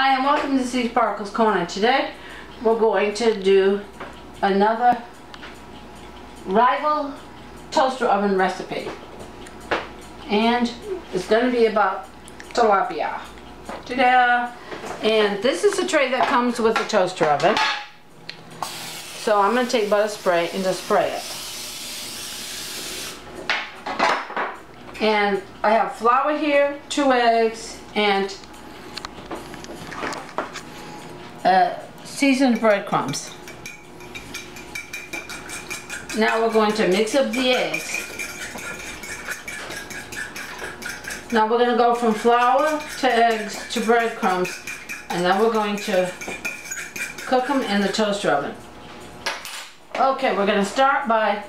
Hi and welcome to Sea Sparkles Corner. Today we're going to do another Rival toaster oven recipe, and it's going to be about tilapia. Ta-da! And this is the tray that comes with the toaster oven. So I'm going to take butter spray and just spray it. And I have flour here, 2 eggs, and seasoned breadcrumbs. Now we're going to mix up the eggs. Now we're going to go from flour to eggs to breadcrumbs, and then we're going to cook them in the toaster oven. Okay, we're going to start by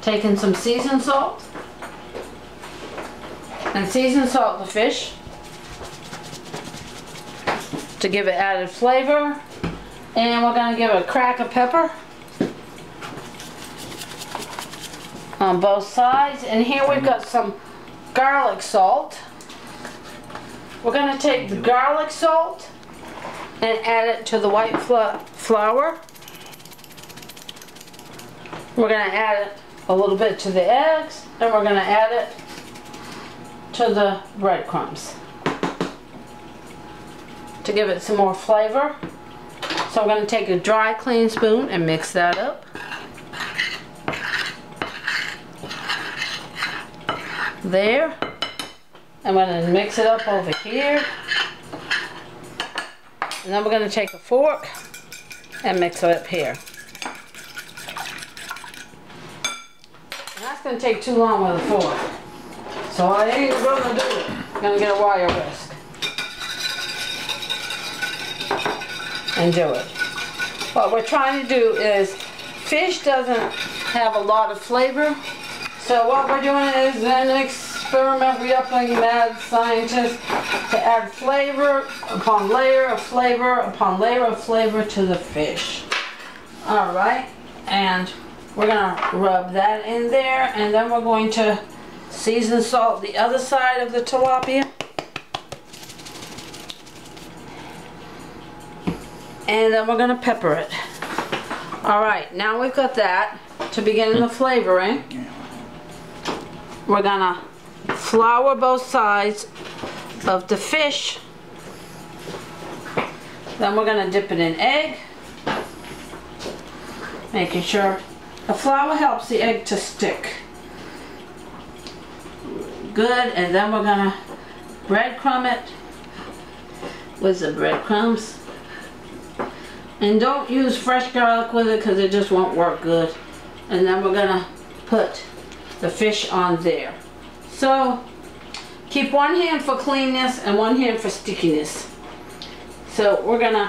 taking some seasoned salt and seasoned salt the fish to give it added flavor, and we're going to give it a crack of pepper on both sides. And here we've got some garlic salt. We're going to take the garlic salt and add it to the white flour. We're going to add it a little bit to the eggs, and we're going to add it to the breadcrumbs to give it some more flavor. So I'm going to take a dry clean spoon and mix that up. There. I'm going to mix it up over here. And then we're going to take a fork and mix it up here. And that's going to take too long with a fork. So I ain't going to do it. I'm going to get a wire whisk and do it. What we're trying to do is, fish doesn't have a lot of flavor. So what we're doing is an experiment. We're upping mad scientists to add flavor upon layer of flavor upon layer of flavor to the fish. All right, and we're gonna rub that in there, and then we're going to season salt the other side of the tilapia. And then we're gonna pepper it. All right, now we've got that to begin the flavoring. We're gonna flour both sides of the fish. Then we're gonna dip it in egg, making sure the flour helps the egg to stick. Good, and then we're gonna breadcrumb it with the breadcrumbs. And don't use fresh garlic with it because it just won't work good. And then we're gonna put the fish on there. So keep one hand for cleanness and one hand for stickiness. So we're gonna...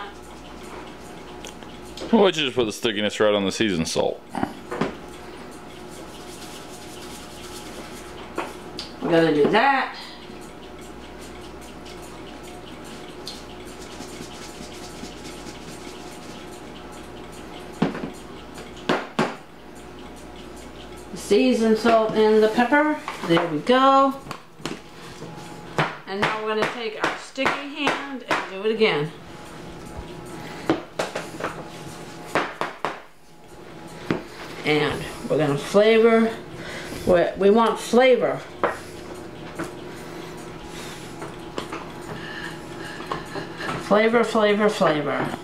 Why don't you just put the stickiness right on the seasoned salt? We're gonna do that. Seasoned salt and the pepper. There we go. And now we're going to take our sticky hand and do it again. And we're going to flavor. We want flavor. Flavor, flavor, flavor.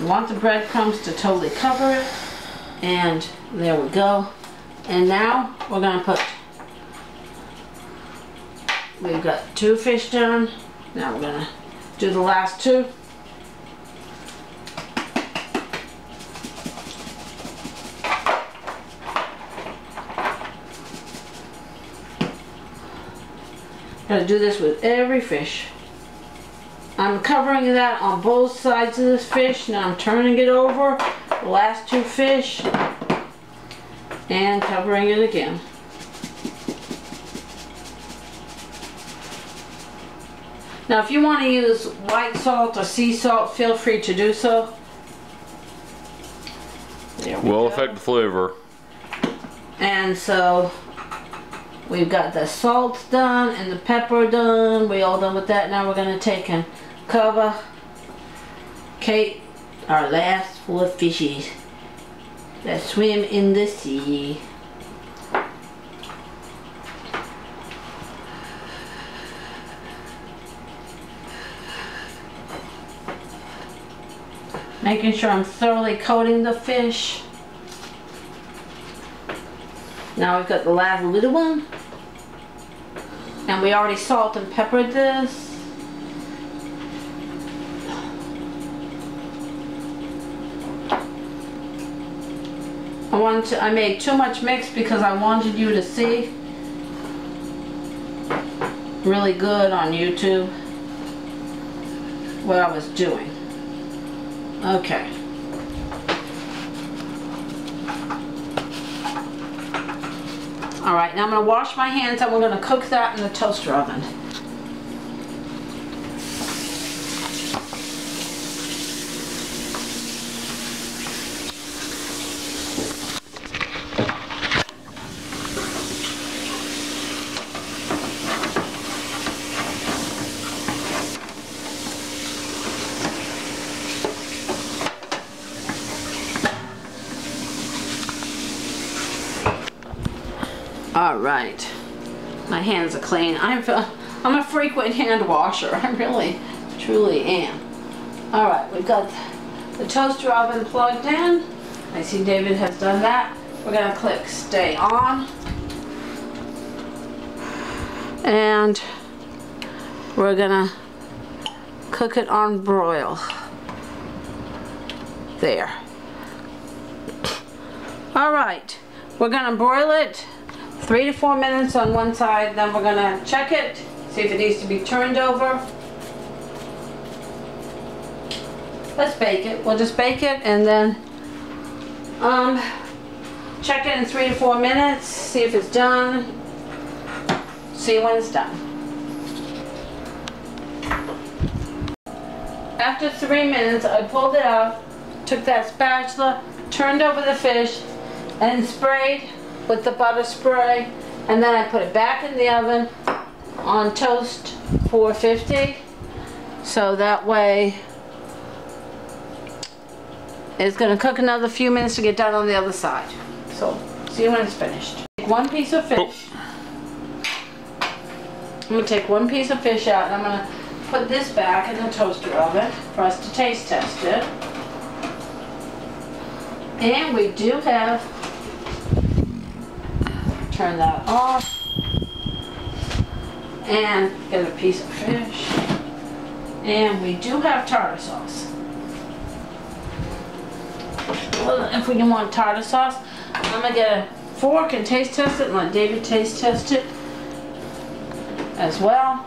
We want the breadcrumbs to totally cover it. And there we go. And now we're going to put, we've got 2 fish done. Now we're going to do the last 2. Got to do this with every fish. I'm covering that on both sides of this fish. Now I'm turning it over. Last 2 fish and covering it again. Now if you want to use white salt or sea salt, feel free to do so. Will affect the flavor. And so We've got the salt done and the pepper done. We're all done with that. Now we're going to take and cover Kate, our last 4 fishies that swim in the sea. Making sure I'm thoroughly coating the fish. Now we've got the last little one. And we already salt and peppered this. I made too much mix because I wanted you to see really good on YouTube what I was doing. Okay. Alright, now I'm going to wash my hands and we're going to cook that in the toaster oven. Alright, my hands are clean. I'm a frequent hand washer. I really, truly am. Alright, we've got the toaster oven plugged in. I see David has done that. We're going to click stay on. And we're going to cook it on broil. There. Alright, we're going to broil it 3 to 4 minutes on one side, then we're going to check it, see if it needs to be turned over. Let's bake it. We'll just bake it and then check it in 3 to 4 minutes, see if it's done, see when it's done. After 3 minutes, I pulled it out, took that spatula, turned over the fish, and sprayed with the butter spray, and then I put it back in the oven on toast 450, so that way it's going to cook another few minutes to get done on the other side. So see when it's finished. Take one piece of fish. I'm going to take one piece of fish out and I'm going to put this back in the toaster oven for us to taste test it. And we do have, turn that off, and get a piece of fish, and we do have tartar sauce. Well, if we want tartar sauce, I'm going to get a fork and taste test it and let David taste test it as well.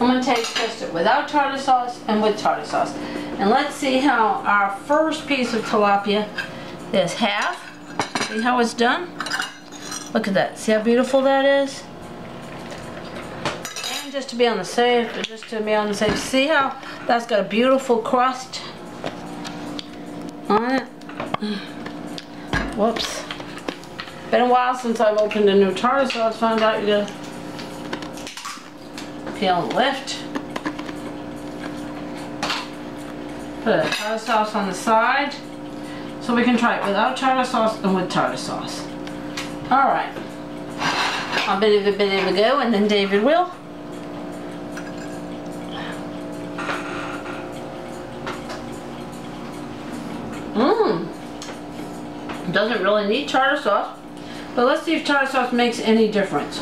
I'm going to taste test it without tartar sauce and with tartar sauce. And let's see how our first piece of tilapia, there's half. See how it's done? Look at that. See how beautiful that is? And just to be on the safe, see how that's got a beautiful crust on it? Whoops. Been a while since I've opened a new tartar sauce. Found out you gotta peel and lift. Put a tartar sauce on the side so we can try it without tartar sauce and with tartar sauce. Alright. I'll be able to go and then David will. Mmm. Doesn't really need tartar sauce. But let's see if tartar sauce makes any difference.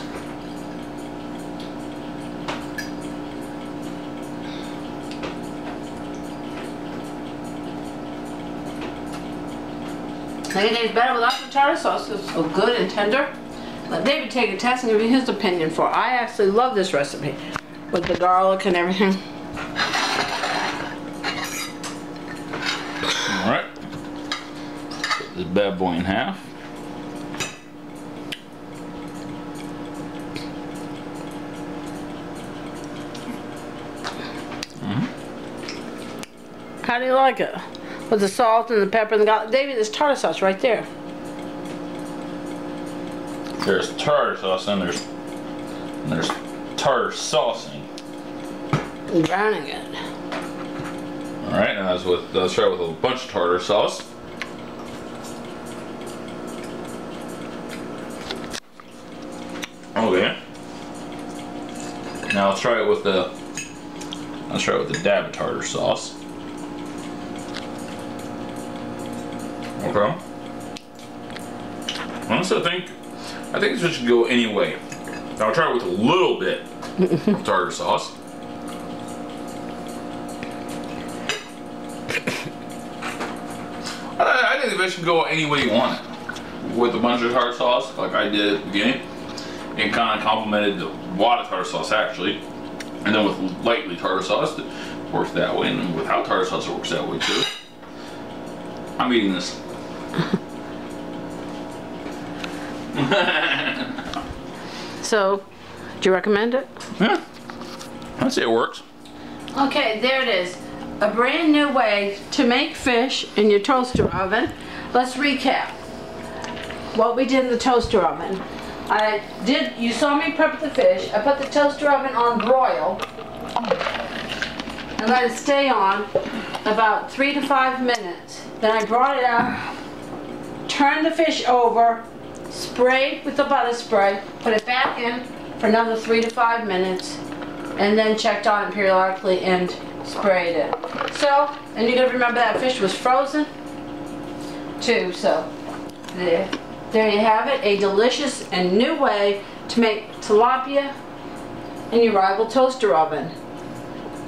I think it's better without the tartar sauce. It's so good and tender. Let David take a test and give you his opinion for it. I actually love this recipe with the garlic and everything. Alright. Cut this bad boy in half. How do you like it? With the salt and the pepper and the garlic. Davey, there's tartar sauce right there. There's tartar sauce and there's tartar saucing. I'm drowning it. Alright, now let's try with a bunch of tartar sauce. Okay. Now let's try it with a dab of tartar sauce. Okay. Honestly, I think this should go any way. I'll try it with a little bit of tartar sauce. I think this should go any way you want it. With a bunch of tartar sauce, like I did at the beginning. It kind of complemented the lot of tartar sauce actually, and then with lightly tartar sauce it works that way, and then without tartar sauce it works that way too. I'm eating this. So, do you recommend it? Yeah, I'd say it works. Okay, there it is. A brand new way to make fish in your toaster oven. Let's recap what we did in the toaster oven. You saw me prep the fish. I put the toaster oven on broil and let it stay on about 3 to 5 minutes. Then I brought it out, turned the fish over, sprayed with the butter spray, put it back in for another 3 to 5 minutes, and then checked on it periodically and sprayed it. So, and you're going to remember that fish was frozen too, so there. There you have it, a delicious and new way to make tilapia in your Rival toaster oven.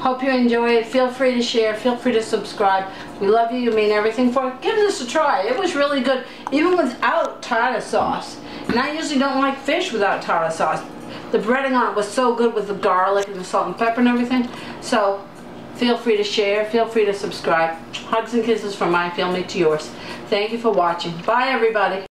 Hope you enjoy it. Feel free to share. Feel free to subscribe. We love you. You mean everything for it. Give this a try. It was really good, even without tartar sauce. And I usually don't like fish without tartar sauce. The breading on it was so good with the garlic and the salt and pepper and everything. So feel free to share. Feel free to subscribe. Hugs and kisses from my family to yours. Thank you for watching. Bye, everybody.